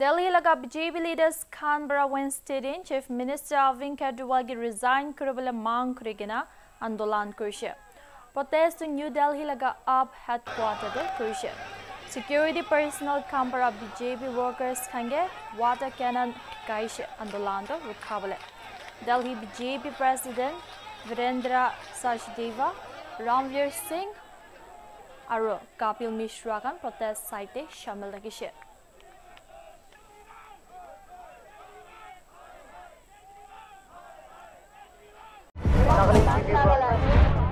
Delhi laga BJP leaders Canberra Wednesday din Chief Minister Arvind Kejriwal resign kuribala mang kurigena andolan kurishe. Protest to New Delhi laga up headquarter kurishe. Security personnel Canberra BJP workers kange water cannon kaishe andolan to rukhavale. Delhi BJP President Virendra Sachdeva, Ramvir Singh, Arun Kapil Mishra kan protest site shamil lakishe.